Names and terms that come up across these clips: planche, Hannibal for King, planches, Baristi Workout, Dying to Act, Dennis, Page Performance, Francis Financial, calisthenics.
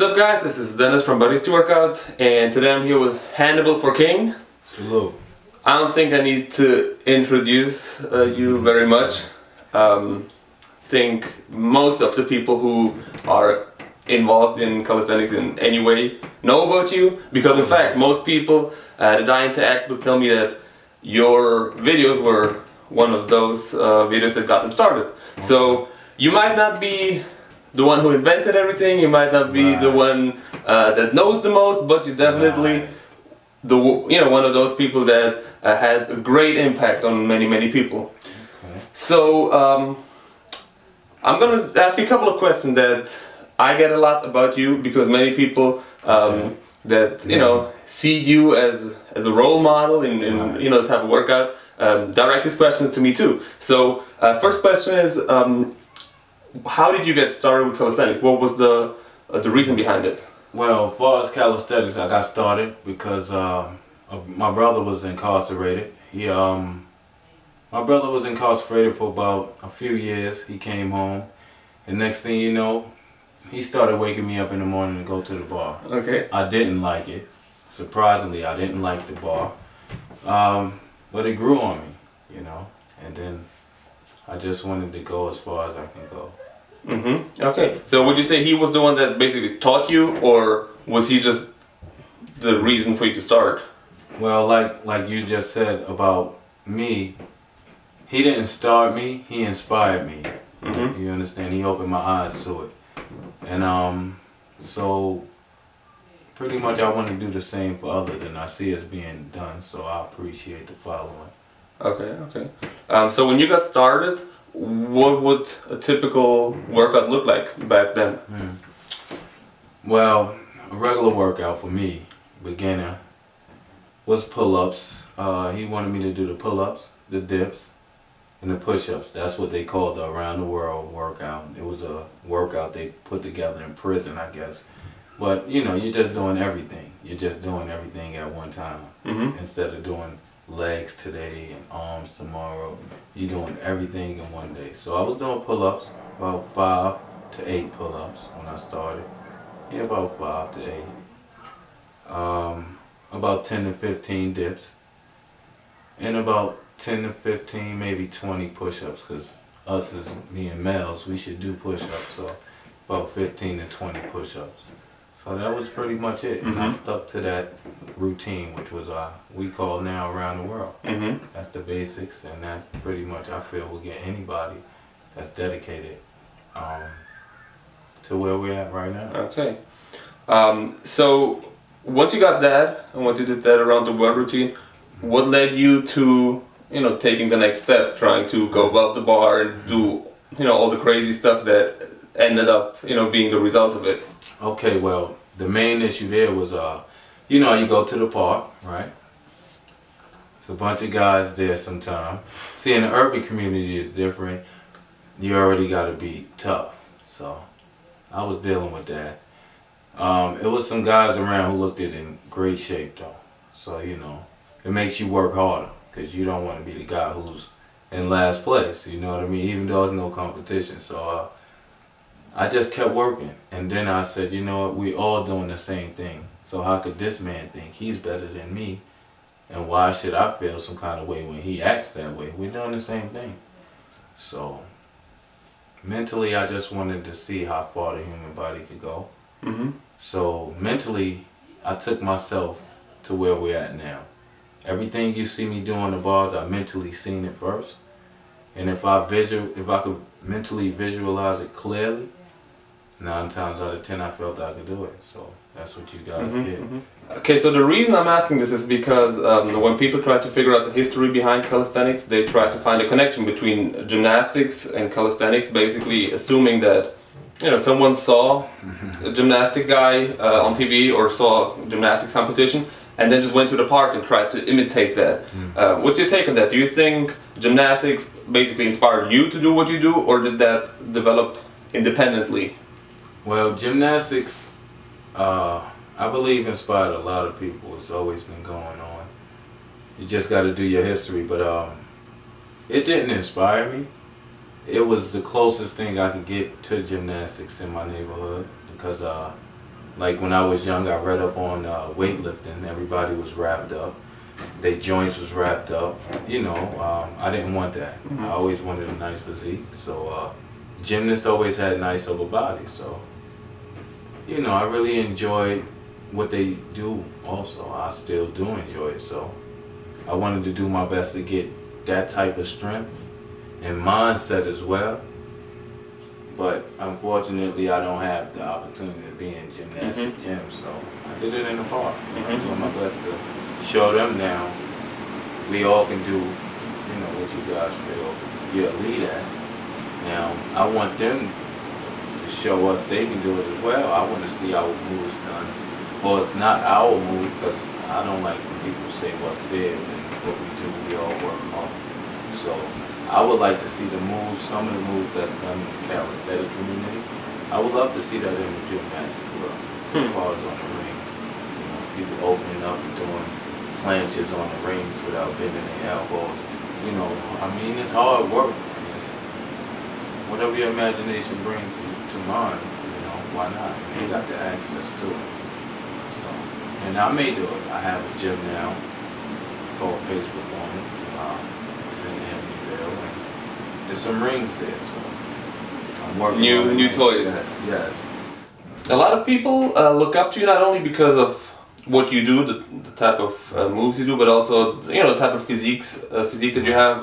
What's up, guys? This is Dennis from Baristi Workout, and today I'm here with Hannibal for King. Hello. I don't think I need to introduce you very much. I think most of the people who are involved in calisthenics in any way know about you, because in fact most people at Dying to Act will tell me that your videos were one of those videos that got them started. So you might not be the one who invented everything, you might not be the one that knows the most, but you definitely one of those people that had a great impact on many people. Okay. So I'm gonna ask you a couple of questions that I get a lot about you, because many people that see you as a role model in type of workout direct these questions to me too. So first question is, how did you get started with calisthenics? What was the reason behind it? Well, as far as calisthenics, I got started because my brother was incarcerated. My brother was incarcerated for about a few years. He came home, and next thing you know, he started waking me up in the morning to go to the bar. Okay. I didn't like it. Surprisingly, I didn't like the bar, but it grew on me, and then I just wanted to go as far as I can go. Mm-hmm. Okay. So would you say he was the one that basically taught you, or was he just the reason for you to start? Well, like you just said about me, he didn't start me, he inspired me. Mm-hmm. You understand? He opened my eyes to it. And so pretty much I want to do the same for others, and I see it's being done, so I appreciate the following. Okay, okay. So when you got started, what would a typical workout look like back then? Well, a regular workout for me, beginner, was pull-ups. He wanted me to do the pull-ups, the dips, and the push-ups. That's what they called the around the world workout. It was a workout they put together in prison, I guess. But, you're just doing everything. You're just doing everything at one time, instead of doing legs today and arms tomorrow. You're doing everything in one day. So I was doing pull-ups, about 5 to 8 pull-ups when I started. Yeah, about 5 to 8. About 10 to 15 dips. And about 10 to 15, maybe 20 push-ups, because us as being males, we should do push-ups. So about 15 to 20 push-ups. So that was pretty much it, and I stuck to that routine, which was we call now around the world. That's the basics, and that pretty much I feel will get anybody that's dedicated to where we're at right now. Okay. So once you got that, and once you did that around the world routine, what led you to taking the next step, trying to go above the bar and do all the crazy stuff that ended up being the result of it? Okay, well, the main issue there was, you go to the park, right? It's a bunch of guys there sometime. See, in the urban community it's different. You already gotta be tough. So I was dealing with that. It was some guys around who looked in great shape though. So, it makes you work harder, because you don't want to be the guy who's in last place, you know what I mean? Even though there's no competition. So I just kept working, and then I said, we all doing the same thing, so how could this man think he's better than me, and why should I feel some kind of way when he acts that way? We're doing the same thing. So mentally, I just wanted to see how far the human body could go. So mentally, I took myself to where we're at now. Everything you see me doing the bars, I mentally seen it first, and if I could mentally visualize it clearly, 9 times out of 10 I felt I could do it. So that's what you guys did. Okay, so the reason I'm asking this is because when people try to figure out the history behind calisthenics, they try to find a connection between gymnastics and calisthenics, basically assuming that someone saw a gymnastic guy on TV or saw a gymnastics competition, and then just went to the park and tried to imitate that. What's your take on that? Do you think gymnastics basically inspired you to do what you do, or did that develop independently? Well, gymnastics, I believe, inspired a lot of people. It's always been going on. You just got to do your history. But it didn't inspire me. It was the closest thing I could get to gymnastics in my neighborhood, because Like when I was young, I read up on weightlifting. Everybody was wrapped up. Their joints was wrapped up. You know, I didn't want that. Mm-hmm. I always wanted a nice physique. So gymnasts always had nice upper bodies. So, you know, I really enjoyed what they do also. I still do enjoy it. So I wanted to do my best to get that type of strength and mindset as well. But unfortunately, I don't have the opportunity to be in gymnastics gyms, so I did it in the park. I'm doing my best to show them now we all can do, you know, what you guys feel you're a lead at. Now, I want them to show us they can do it as well. I want to see our moves done, or not our move, because I don't like when people say what's theirs, and what we do, we all work hard. So I would like to see the moves, some of the moves that's done in the calisthenic community. I would love to see that in the gymnastics world, as far as on the rings. You know, people opening up and doing planches on the rings without bending their elbows. You know, I mean, it's hard work. And it's whatever your imagination brings to mind, you know, why not? You got the access to it. So, and I may do it. I have a gym now. It's called Page Performance. It's in Amity. There's some rings there, so I'm working on new toys. Yes. A lot of people look up to you not only because of what you do, the type of moves you do, but also, you know, the type of physique that you have.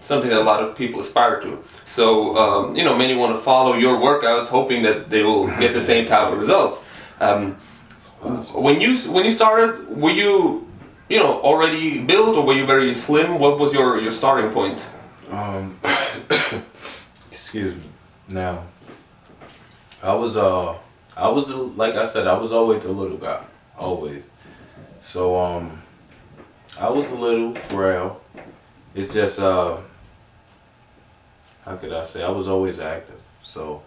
Something that a lot of people aspire to. So you know, many want to follow your workouts, hoping that they will get the same type of results. When you started, were you, you know, already built, or were you very slim? What was your starting point? Excuse me. Now, I was like I said, I was always the little guy, always. So I was a little frail. It's just how could I say? I was always active. So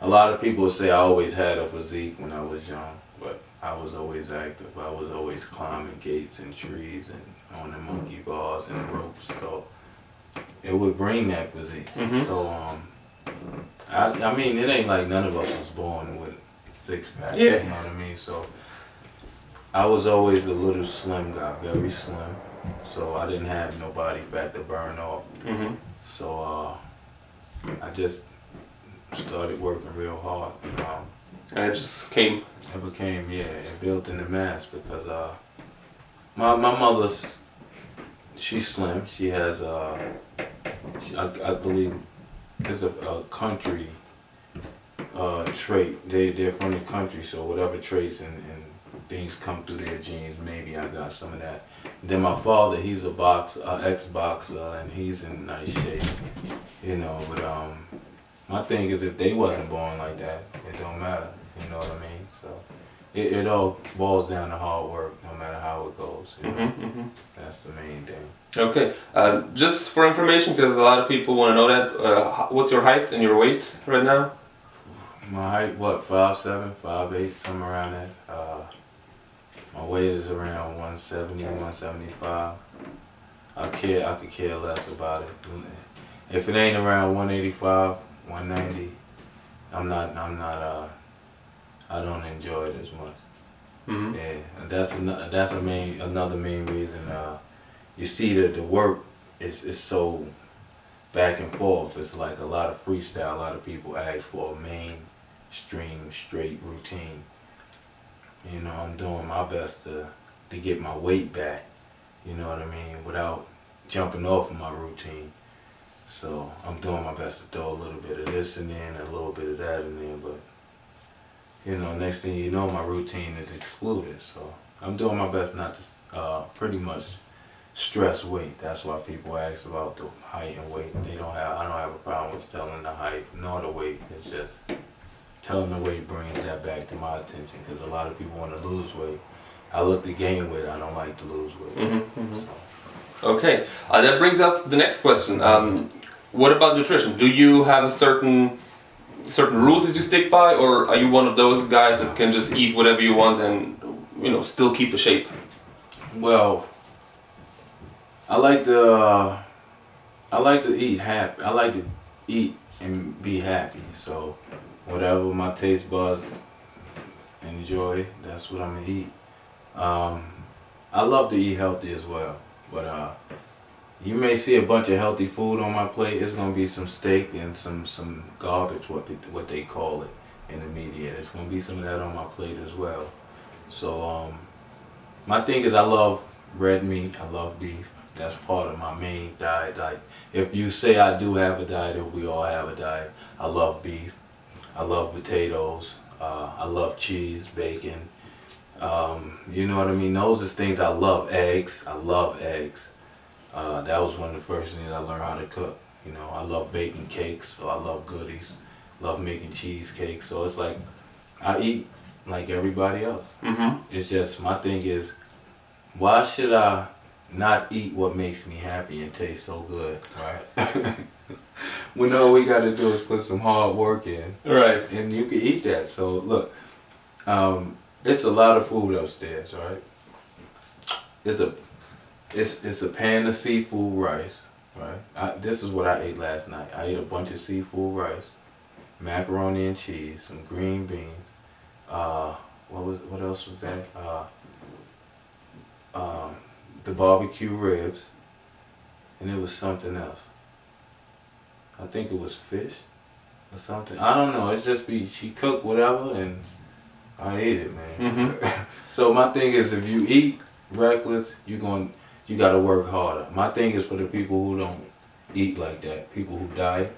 a lot of people say I always had a physique when I was young, but I was always active. I was always climbing gates and trees and on the monkey bars and ropes. So it would bring that physique. So, I mean, it ain't like none of us was born with six-pack, you know what I mean? So, I was always a little slim guy, very slim. So, I didn't have no body fat to burn off. So, I just started working real hard, you know. And it just came? It became, yeah, it built in the mass because my mother's... She's slim. She has I believe it's a country trait. They're from the country, so whatever traits and things come through their genes, maybe I got some of that. Then my father, he's a boxer, ex-boxer, and he's in nice shape, you know. But my thing is, if they wasn't born like that, it don't matter. You know what I mean? So. It all boils down to hard work, no matter how it goes. You know? That's the main thing. Okay, just for information, because a lot of people want to know that, what's your height and your weight right now? My height, what, 5'7", 5'8", somewhere around that. My weight is around 170, 175. I could care less about it. If it ain't around 185, 190, I don't enjoy it as much. Yeah, and that's another main reason. You see that the work is so back and forth. It's like a lot of freestyle. A lot of people ask for a mainstream straight routine. You know, I'm doing my best to get my weight back. You know what I mean? Without jumping off of my routine. So I'm doing my best to throw a little bit of this in there and a little bit of that in there, but. You know, next thing you know, my routine is excluded. So I'm doing my best not to pretty much stress weight. That's why people ask about the height and weight. I don't have a problem with telling the height nor the weight. It's just telling the weight brings that back to my attention because a lot of people want to lose weight. I look to gain weight. I don't like to lose weight. So. Okay, that brings up the next question. What about nutrition? Do you have a certain rules that you stick by, or are you one of those guys that can just eat whatever you want and, you know, still keep the shape? Well, I like to eat happy. I like to eat and be happy. So whatever my taste buds enjoy. That's what I'm gonna eat. I love to eat healthy as well, but you may see a bunch of healthy food on my plate. It's gonna be some steak and some garbage, what they call it in the media. There's gonna be some of that on my plate as well. So my thing is, I love red meat, I love beef. That's part of my main diet. Like, if you say I do have a diet, or we all have a diet, I love beef, I love potatoes, I love cheese, bacon, you know what I mean? Those are things I love. Eggs, I love eggs. That was one of the first things I learned how to cook. You know, I love baking cakes, so I love goodies, love making cheesecakes. So it's like, I eat like everybody else. Mm-hmm. It's just, my thing is, why should I not eat what makes me happy and tastes so good, right? When all we gotta do is put some hard work in, right? And you can eat that. So look, it's a lot of food upstairs, right? It's a pan of seafood rice, right? This is what I ate last night. I ate a bunch of seafood rice, macaroni and cheese, some green beans. What else was that? The barbecue ribs, and it was something else. I think it was fish or something. I don't know. It's just she cooked whatever, and I ate it, man. Mm-hmm. So my thing is, if you eat reckless, you gotta work harder. My thing is for the people who don't eat like that, people who diet.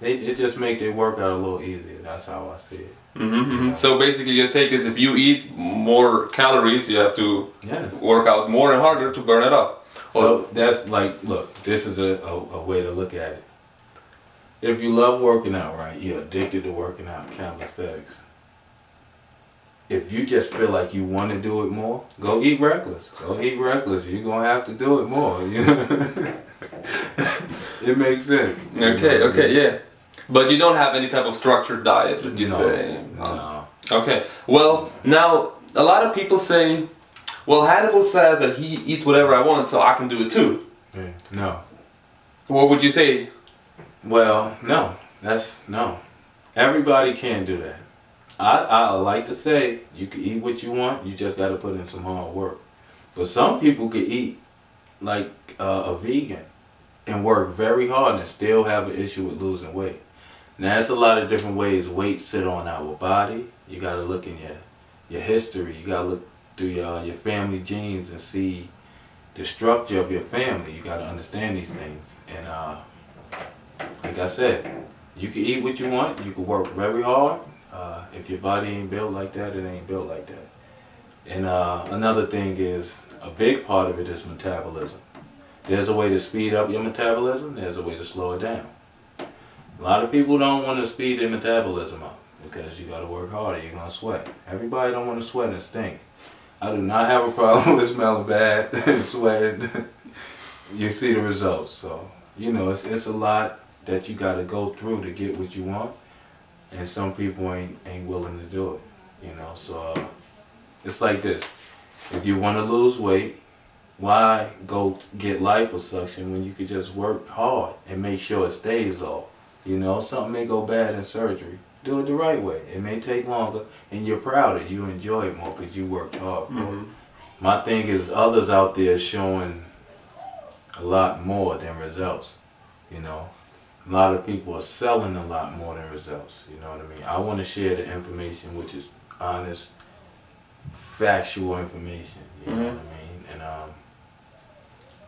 It just make their workout a little easier. That's how I see it. Mm-hmm. You know? So basically your take is, if you eat more calories, you have to work out more and harder to burn it off. Well, so that's like, look, this is a way to look at it. If you love working out, right, you're addicted to working out, calisthenics. If you just feel like you want to do it more, go eat reckless. Go eat reckless. You're going to have to do it more. You know? It makes sense. Okay, okay, yeah. But you don't have any type of structured diet, would you say? No. Okay. Well, now, a lot of people say, well, Hannibal says that he eats whatever I want, so I can do it too. Yeah. No. What would you say? Well, no. That's, no. Everybody can do that. I like to say, you can eat what you want, you just got to put in some hard work. But some people could eat like a vegan and work very hard and still have an issue with losing weight. Now, there's a lot of different ways weight sit on our body. You got to look in your history. You got to look through your family genes and see the structure of your family. You got to understand these things. And like I said, you can eat what you want. You can work very hard. If your body ain't built like that, it ain't built like that. And another thing is, a big part of it is metabolism. There's a way to speed up your metabolism. There's a way to slow it down. A lot of people don't want to speed their metabolism up because you got to work harder. You're going to sweat. Everybody don't want to sweat and stink. I do not have a problem with smelling bad and sweating. You see the results. So, you know, it's a lot that you got to go through to get what you want. And some people ain't willing to do it, you know. So it's like this: if you want to lose weight, why go get liposuction when you could just work hard and make sure it stays off? You know, something may go bad in surgery. Do it the right way. It may take longer, and you're prouder. You enjoy it more because you worked hard for it. My thing is, others out there showing a lot more than results, you know. A lot of people are selling a lot more than results, you know what I mean? I want to share the information, which is honest, factual information, you know what I mean?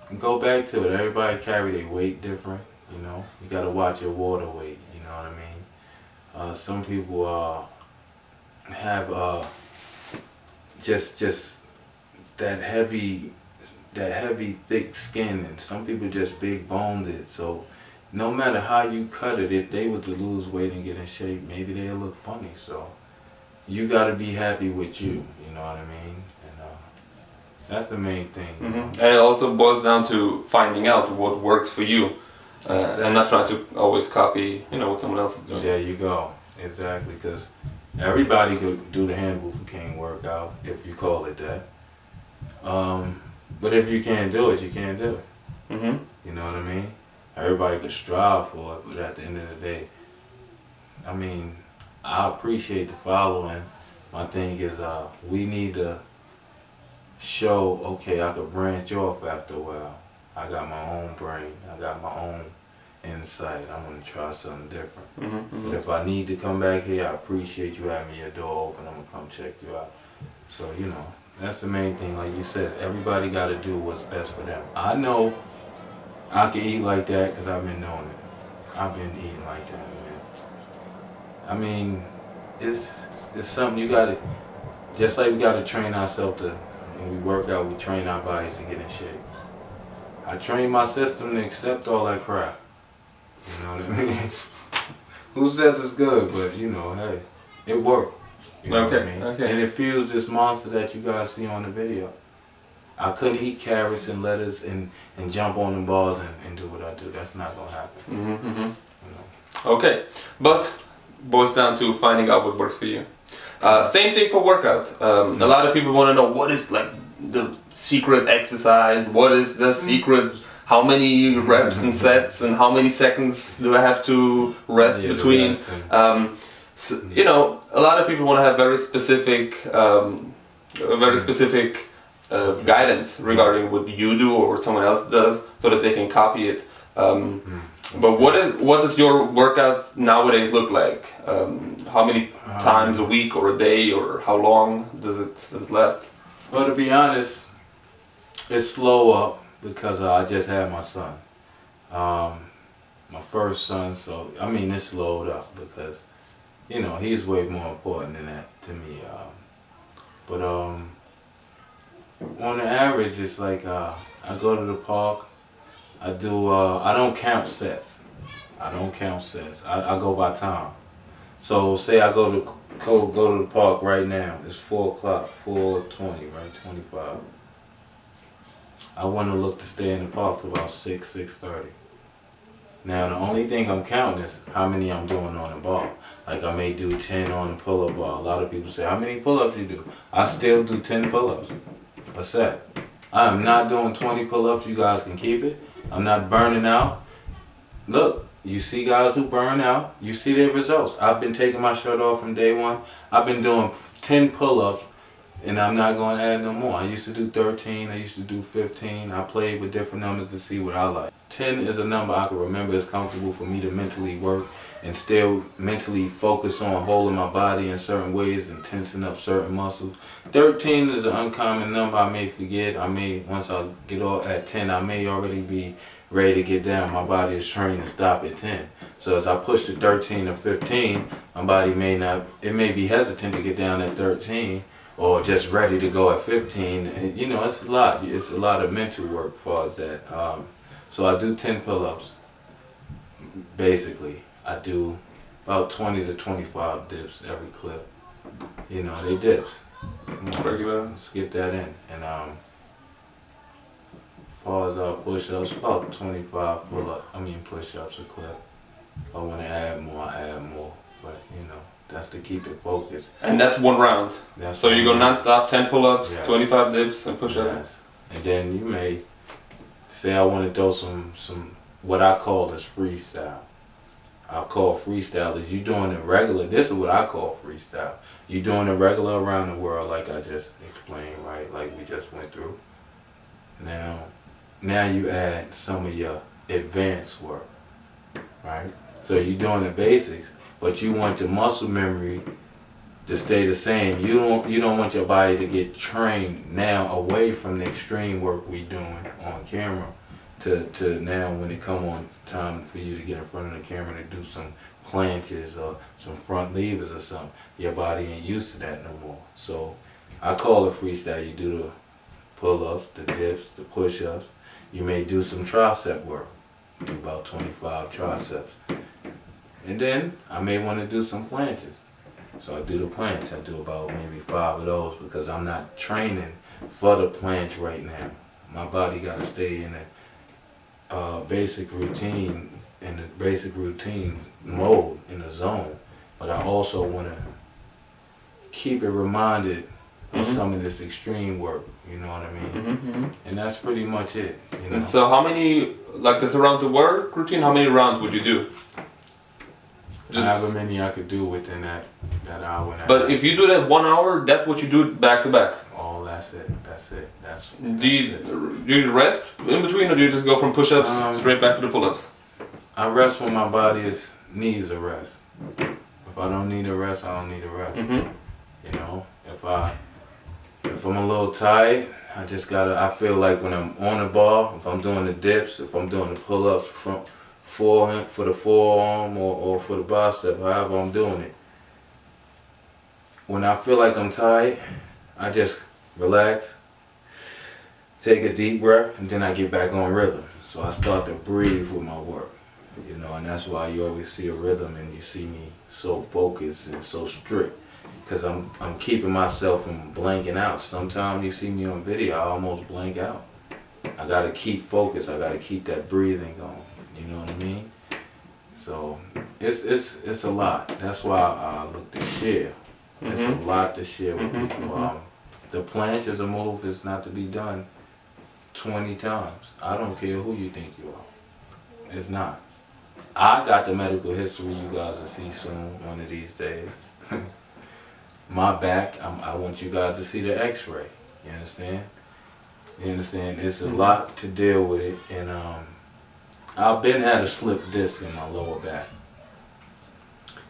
And go back to it. Everybody carry their weight different, you know? You got to watch your water weight, you know what I mean? Some people have just that heavy, thick skin, and some people just big boned it, so... No matter how you cut it, if they were to lose weight and get in shape, maybe they'll look funny. So you got to be happy with you, you know what I mean? And that's the main thing. Mm-hmm. And it also boils down to finding out what works for you. Exactly. And not trying to always copy, you know, what someone else is doing. There you go. Exactly, because everybody could do the Hannibal for King workout, if you call it that. But if you can't do it, you can't do it. Mm-hmm. You know what I mean? Everybody could strive for it, but at the end of the day, I mean, I appreciate the following, My thing is, we need to show, okay, I could branch off after a while. I got my own brain. I got my own insight. I'm going to try something different. But if I need to come back here, I appreciate you having your door open. I'm going to come check you out. So, you know, that's the main thing. Like you said, everybody got to do what's best for them. I know I can eat like that because I've been knowing it. I've been eating like that, man. I mean, it's something you got to, just like we got to train ourselves to, when we work out, we train our bodies to get in shape. I trained my system to accept all that crap. You know what I mean? Who says it's good? But you know, hey, it worked. You know what I mean? And it fuels this monster that you guys see on the video. I couldn't eat carrots and lettuce and jump on the balls and do what I do. That's not gonna happen. You know? Okay, but boils down to finding out what works for you. Same thing for workout. A lot of people want to know what is like the secret exercise. What is the secret? How many reps and sets and how many seconds do I have to rest between? So, you know, a lot of people want to have very specific guidance regarding what you do or what someone else does, so that they can copy it. But what does your workout nowadays look like? How many times a week or a day, or how long does it last? Well, to be honest, it's slow up because I just had my son, my first son. So I mean, it's slowed up because, you know, he's way more important than that to me. But on the average, it's like I go to the park. I do, I don't count sets. I go by time. So say I go to the park right now. It's 4 o'clock, 4:20, right, 25. I want to look to stay in the park till about 6, 6:30. Now the only thing I'm counting is how many I'm doing on the ball. Like I may do 10 on the pull-up ball. A lot of people say, how many pull-ups you do? I still do 10 pull-ups a set. I am not doing 20 pull-ups. You guys can keep it. I'm not burning out. Look, you see guys who burn out, you see their results. I've been taking my shirt off from day one. I've been doing 10 pull-ups, and I'm not going to add no more. I used to do 13. I used to do 15. I played with different numbers to see what I like. 10 is a number I can remember. It's comfortable for me to mentally work and still mentally focus on holding my body in certain ways and tensing up certain muscles. 13 is an uncommon number I may forget. I may, once I get off at 10, I may already be ready to get down. My body is trained to stop at 10. So as I push to 13 or 15, my body may not, it may be hesitant to get down at 13 or just ready to go at 15. And, you know, it's a lot. It's a lot of mental work as far as that. So I do 10 pull-ups, basically. I do about 20 to 25 dips every clip. You know, they dips. Let's get that in. And as far as our push-ups, about 25 push-ups a clip. If I want to add more, I add more. But you know, that's to keep it focused. And that's one round. That's so you go non-stop, 10 pull-ups, 25 dips, and push-ups. Yes. And then you may say I want to do some what I call is freestyle. I call freestyle is you doing it regular. This is what I call freestyle. You doing it regular around the world, like I just explained, right? Like we just went through. Now you add some of your advanced work, right? So you're doing the basics, but you want your muscle memory to stay the same. You don't want your body to get trained now away from the extreme work we doing on camera. To now when it come on time for you to get in front of the camera to do some planches or some front levers or something, your body ain't used to that no more. So I call it freestyle. You do the pull-ups, the dips, the push-ups. You may do some tricep work. Do about 25 triceps. And then I may want to do some planches. So I do the planches. I do about maybe 5 of those because I'm not training for the planche right now. My body got to stay in it. Basic routine, in the basic routine mode in the zone, but I also want to keep it reminded of some of this extreme work, you know what I mean? And that's pretty much it. You know? And so how many, like this around the world routine, how many rounds would you do? Just however many I could do within that hour. And but if you do that 1 hour, that's what you do back to back. Oh, that's it. That's it. Do you rest in between, or do you just go from push-ups straight back to the pull-ups? I rest when my body needs a rest. If I don't need a rest, I don't need a rest. Mm-hmm. You know, if I'm a little tired, I just gotta. I feel like when I'm on the ball, if I'm doing the dips, if I'm doing the pull-ups from forehand for the forearm or for the bicep, however I'm doing it. When I feel like I'm tired, I just relax, take a deep breath, and then I get back on rhythm. So I start to breathe with my work, you know, and that's why you always see a rhythm and you see me so focused and so strict, because I'm keeping myself from blanking out. Sometimes you see me on video, I almost blank out. I gotta keep focused. I gotta keep that breathing going. You know what I mean? So it's a lot. That's why I look to share. It's a lot to share with people. The planche as a move is not to be done 20 times. I don't care who you think you are. It's not. I got the medical history you guys will see soon, one of these days. My back, I want you guys to see the x-ray. You understand? You understand? It's a lot to deal with it. And I've been had a slipped disc in my lower back.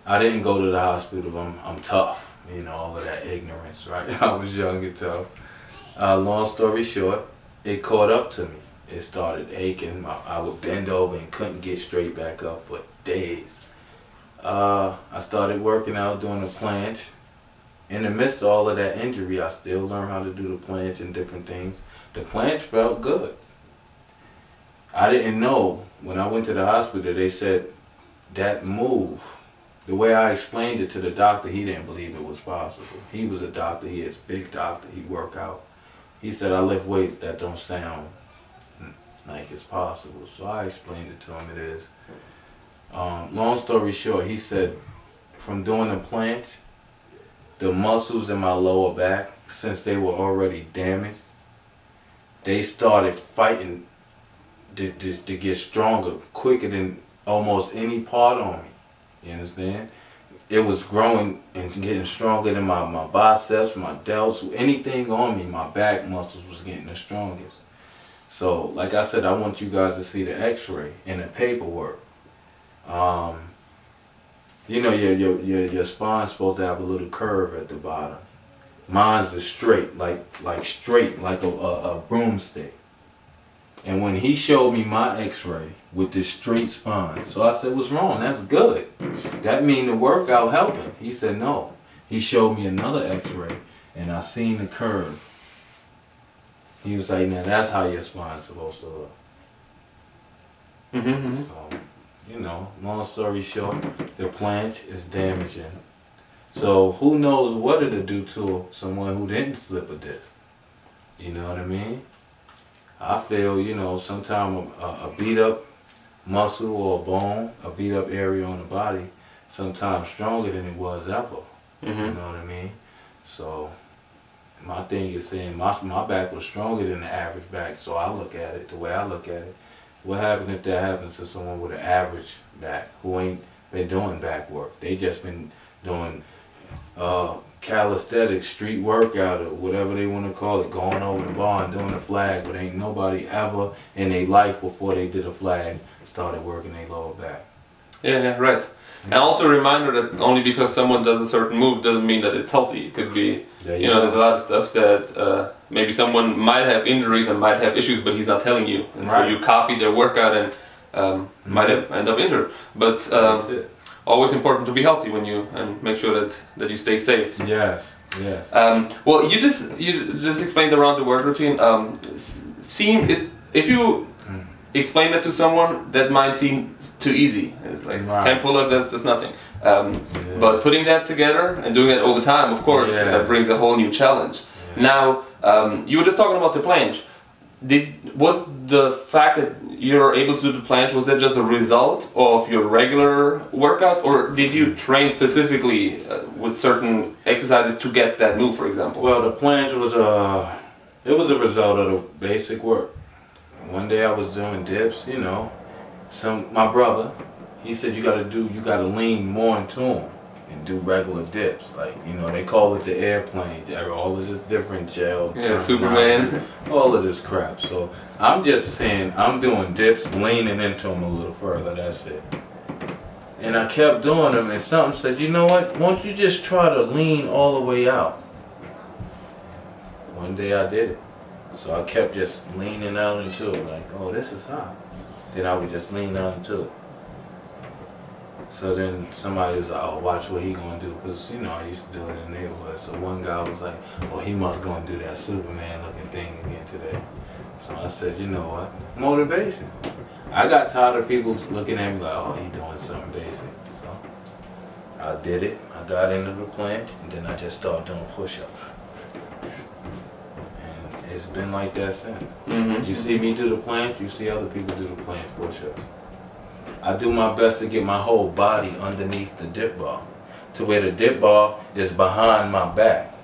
I didn't go to the hospital. I'm tough. You know, all of that ignorance, right? I was young and tough. Long story short, it caught up to me. It started aching. I would bend over and couldn't get straight back up for days. I started working out doing the planche. In the midst of all of that injury, I still learned how to do the planche and different things. The planche felt good. I didn't know. When I went to the hospital, they said that move, the way I explained it to the doctor, he didn't believe it was possible. He was a doctor. He is a big doctor. He worked out. He said, I lift weights. That don't sound like it's possible. So I explained it to him. It is. Long story short, he said, from doing the planche, the muscles in my lower back, since they were already damaged, they started fighting to get stronger quicker than almost any part on me. You understand? It was growing and getting stronger than my biceps, my delts, anything on me. My back muscles was getting the strongest. So, like I said, I want you guys to see the x-ray and the paperwork. You know, your spine's supposed to have a little curve at the bottom. Mine's is straight, like a broomstick. And when he showed me my x-ray with this straight spine, so I said, what's wrong? That's good. That mean the workout helping. He said, no. He showed me another x-ray, and I seen the curve. He was like, now that's how your spine's supposed to look. So, you know, long story short, the planche is damaging. So who knows what it'll do to someone who didn't slip a disc. You know what I mean? I feel, you know, sometimes a beat up muscle or a bone, a beat up area on the body, sometimes stronger than it was ever. You know what I mean? So my thing is saying my back was stronger than the average back, so I look at it the way I look at it. What happens if that happens to someone with an average back who ain't been doing back work? They just been doing calisthenics, street workout, or whatever they want to call it, going over the bar and doing a flag, but ain't nobody ever in their life before they did a flag started working their lower back. Yeah, right. And also a reminder that only because someone does a certain move doesn't mean that it's healthy. It could be, you know, there's a lot of stuff that maybe someone might have injuries and might have issues, but he's not telling you. And so you copy their workout and might have end up injured. But always important to be healthy when you make sure that you stay safe. Yes, yes. Well, you just explained around the work routine. If you explain that to someone, that might seem too easy. It's like 10 pull-ups, that's nothing. But putting that together and doing that over time, of course, that brings a whole new challenge. Now, you were just talking about the planche. Was the fact that you were able to do the planche, was that just a result of your regular workouts, or did you train specifically with certain exercises to get that move, for example? Well, the planche was a result of the basic work. One day I was doing dips, you know. My brother, he said you gotta lean more into them and do regular dips. Like, you know, they call it the airplane, all of this different gel. Yeah, Superman. All of this crap. So I'm just saying, I'm doing dips, leaning into them a little further, that's it. And I kept doing them, and something said, you know what, won't you just try to lean all the way out? One day I did it. So I kept just leaning out into it, like, oh, this is hot. Then I would just lean out into it. So then somebody was like, oh, watch what he gonna do. Because, you know, I used to do it in the neighborhood. So one guy was like, well, he must go and do that Superman looking thing again today. So I said, you know what? Motivation. I got tired of people looking at me like, oh, he doing something basic. So I did it. I got into the plank. And then I just started doing push-ups. And it's been like that since. Mm-hmm. You see me do the plank. You see other people do the plank push-ups. I do my best to get my whole body underneath the dip bar, to where the dip bar is behind my back.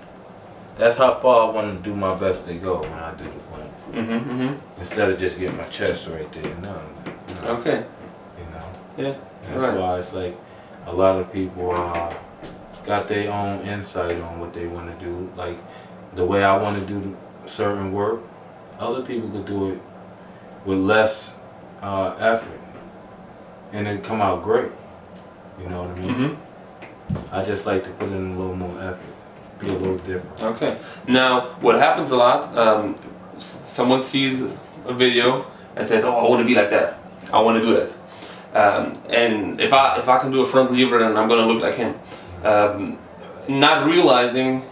That's how far I want to do my best to go when I do the plank. Mm-hmm, mm-hmm. Instead of just getting my chest right there. No. Okay. You know? Yeah. That's right. Why it's like a lot of people got their own insight on what they want to do. Like the way I want to do certain work, other people could do it with less effort. And it come out great, you know what I mean? Mm-hmm. I just like to put in a little more effort, be a little different. Okay. Now, what happens a lot, someone sees a video and says, oh, I want to be like that. I want to do that. And if I can do a front lever, then I'm going to look like him. Not realizing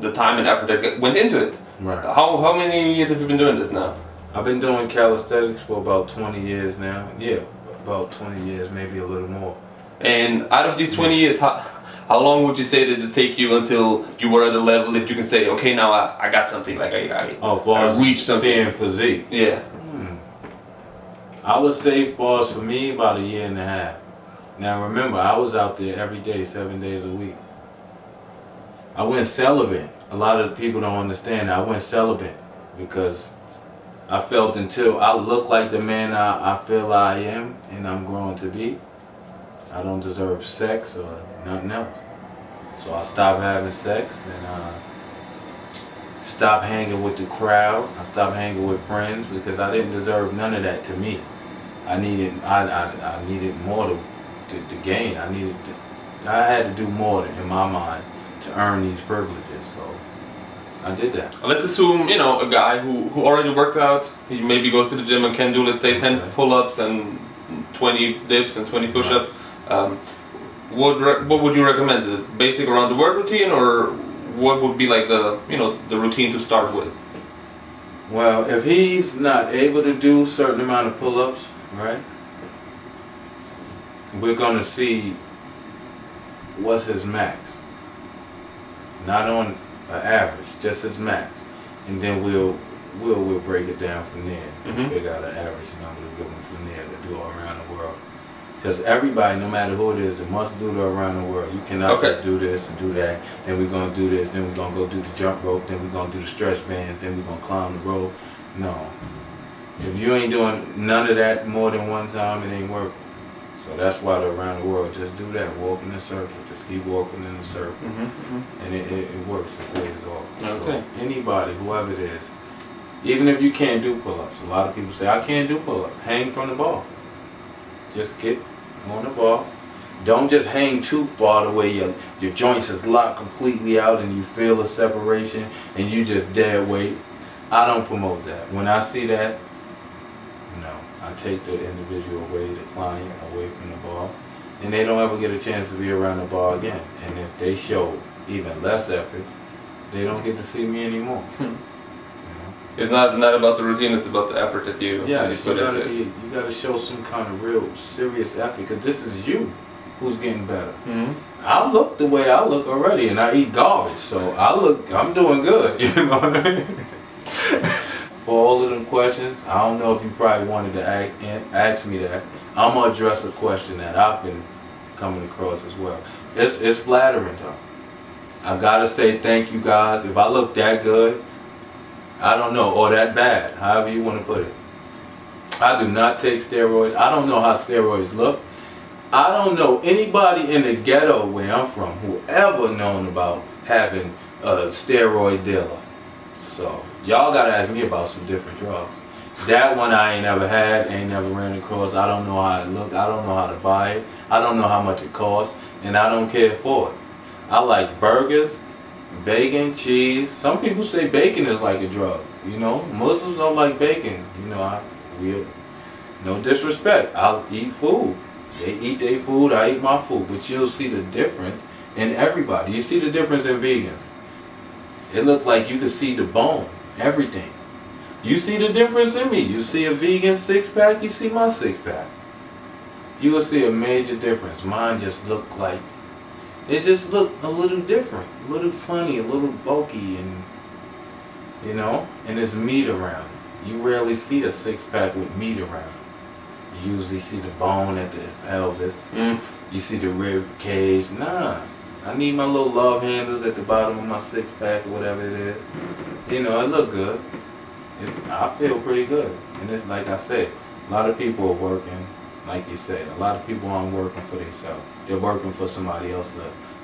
the time and effort that went into it. Right. How many years have you been doing this now? I've been doing calisthenics for about 20 years now. Yeah. About 20 years, maybe a little more. And out of these 20 years, how long would you say did it take you until you were at a level that you can say, okay, now I got something, like I reached something? Seeing physique. Yeah. I would say for me, about a year and a half. Now remember, I was out there every day, 7 days a week. I went celibate. A lot of people don't understand that. I went celibate because I felt until I look like the man I feel I am and I'm growing to be, I don't deserve sex or nothing else. So I stopped having sex and stopped hanging with the crowd. I stopped hanging with friends because I didn't deserve none of that to me. I needed more to gain. I had to do more in my mind to earn these privileges. So I did that. Let's assume, you know, a guy who already works out, he maybe goes to the gym and can do, let's say, 10 pull-ups and 20 dips and 20 push-ups. What would you recommend? The basic around the work routine, or what would be like the, you know, the routine to start with? Well, if he's not able to do a certain amount of pull-ups, right, we're going to see what's his max. Not on average, just as max, and then we'll break it down from there. Mm-hmm. Figure out an average number to give them from there to do all around the world. Because everybody, no matter who it is, it must do the around the world. You cannot just do this and do that. Then we're gonna do this. Then we're gonna go do the jump rope. Then we're gonna do the stretch bands. Then we're gonna climb the rope. No, if you ain't doing none of that more than one time, it ain't working. So that's why the around the world, just do that, walk in a circle, just keep walking in a circle. Mm-hmm, mm-hmm. And it works, it pays off. Okay. So anybody, whoever it is, even if you can't do pull-ups, a lot of people say, I can't do pull-ups, hang from the bar. Just get on the bar. Don't just hang too far the way your joints is locked completely out and you feel a separation and you just dead weight. I don't promote that. When I see that, no. I take the individual away, the client away from the bar, and they don't ever get a chance to be around the bar again. And if they show even less effort, they don't get to see me anymore. You know? It's not about the routine; it's about the effort that you put into it. You got to show some kind of real serious effort, because this is you who's getting better. Mm-hmm. I look the way I look already, and I eat garbage, so I'm doing good. You know what I mean? For all of them questions, I don't know if you probably wanted to ask me that. I'm going to address a question that I've been coming across as well. It's flattering though. I got to say thank you guys. If I look that good, I don't know, or that bad, however you want to put it. I do not take steroids. I don't know how steroids look. I don't know anybody in the ghetto where I'm from who ever known about having a steroid dealer. So y'all gotta ask me about some different drugs. That one I ain't never had, ain't never ran across. I don't know how it looked, I don't know how to buy it, I don't know how much it costs, and I don't care for it. I like burgers, bacon, cheese. Some people say bacon is like a drug, you know. Muslims don't like bacon, you know. No disrespect, I'll eat food. They eat their food, I eat my food. But you'll see the difference in everybody. You see the difference in vegans. It looked like you could see the bone, everything. You see the difference in me. You see a vegan six-pack, you see my six-pack. You will see a major difference. Mine just looked like, it just looked a little different, a little funny, a little bulky, and you know, and there's meat around. You rarely see a six-pack with meat around. You usually see the bone at the pelvis. You see the rib cage. Nah, I need my little love handles at the bottom of my six-pack or whatever it is. You know, it look good. I feel pretty good. And it's like I said, a lot of people are working, like you said, a lot of people aren't working for themselves. They're working for somebody else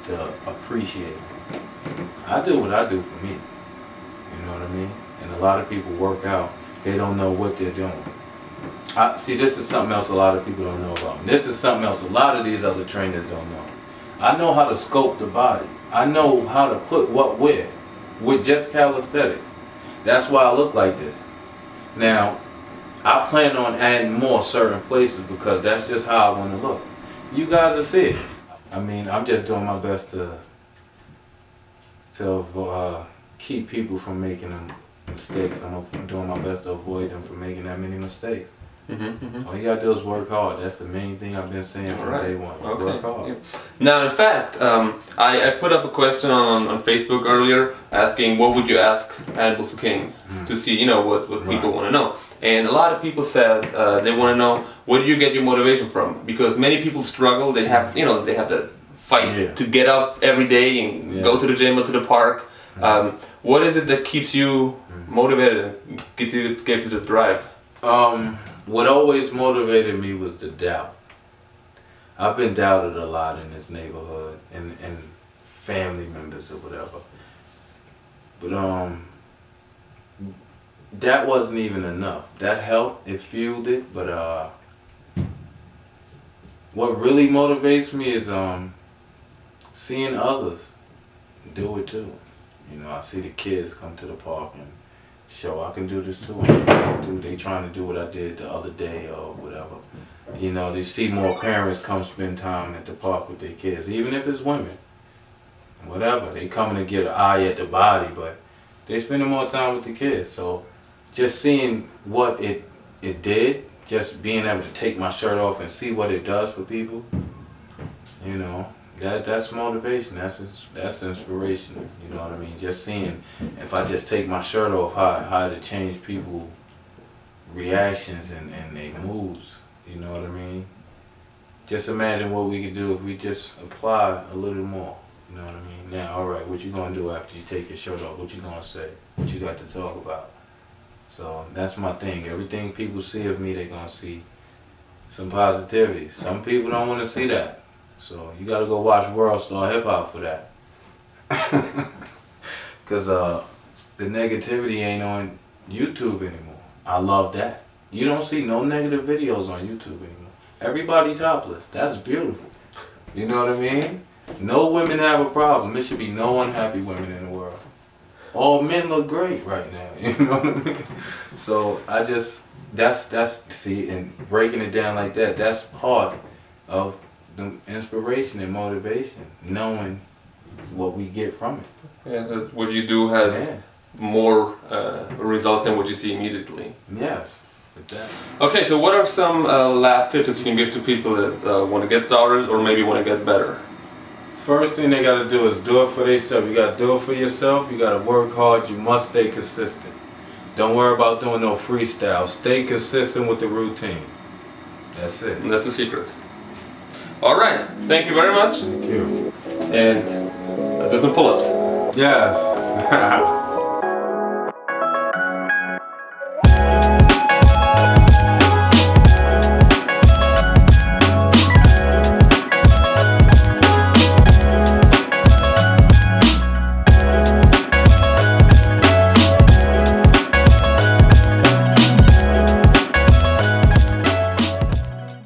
to appreciate them. I do what I do for me. You know what I mean? And a lot of people work out. They don't know what they're doing. See, this is something else a lot of people don't know about. And this is something else a lot of these other trainers don't know. I know how to sculpt the body. I know how to put what where with just calisthenics. That's why I look like this. Now, I plan on adding more certain places because that's just how I want to look. You guys will see it. I mean, I'm just doing my best to keep people from making them mistakes. I'm doing my best to avoid them from making that many mistakes. All you gotta do is work hard. That's the main thing I've been saying from day one. Okay. Work hard. Yeah. Now, in fact, I put up a question on Facebook earlier asking what would you ask Hannibal for King to see, you know, what people want to know. And a lot of people said they want to know, where do you get your motivation from? Because many people struggle. They have, you know, they have to fight to get up every day and go to the gym or to the park. What is it that keeps you motivated, gets you the drive? What always motivated me was the doubt. I've been doubted a lot in this neighborhood and family members or whatever. But that wasn't even enough. That helped, it fueled it, but what really motivates me is seeing others do it too. You know, I see the kids come to the park and show I can do this too. They trying to do what I did the other day or whatever. You know, they see more parents come spend time at the park with their kids, even if it's women. Whatever, they coming to get an eye at the body, but they spending more time with the kids. So just seeing what it did, just being able to take my shirt off and see what it does for people, you know. That's motivation, that's inspirational, you know what I mean? Just seeing, if I just take my shirt off, how to change people's reactions and their moods, you know what I mean? Just imagine what we could do if we just apply a little more, you know what I mean? Now, alright, what you gonna do after you take your shirt off? What you gonna say? What you got to talk about? So, that's my thing. Everything people see of me, they gonna see some positivity. Some people don't want to see that. So you gotta go watch World Star Hip Hop for that. Cause the negativity ain't on YouTube anymore. I love that. You don't see no negative videos on YouTube anymore. Everybody topless. That's beautiful. You know what I mean? No women have a problem. There should be no unhappy women in the world. All men look great right now. You know what I mean? So I just, that's see, and breaking it down like that, that's part of the inspiration and motivation, knowing what we get from it. Yeah, that what you do has more results than what you see immediately. Yes, exactly. Okay, so what are some last tips that you can give to people that want to get started or maybe want to get better? First thing they got to do is do it for themselves. You got to do it for yourself. You got to work hard. You must stay consistent. Don't worry about doing no freestyle. Stay consistent with the routine. That's it. And that's the secret. All right, thank you very much. Thank you. And let's do some pull-ups. Yes.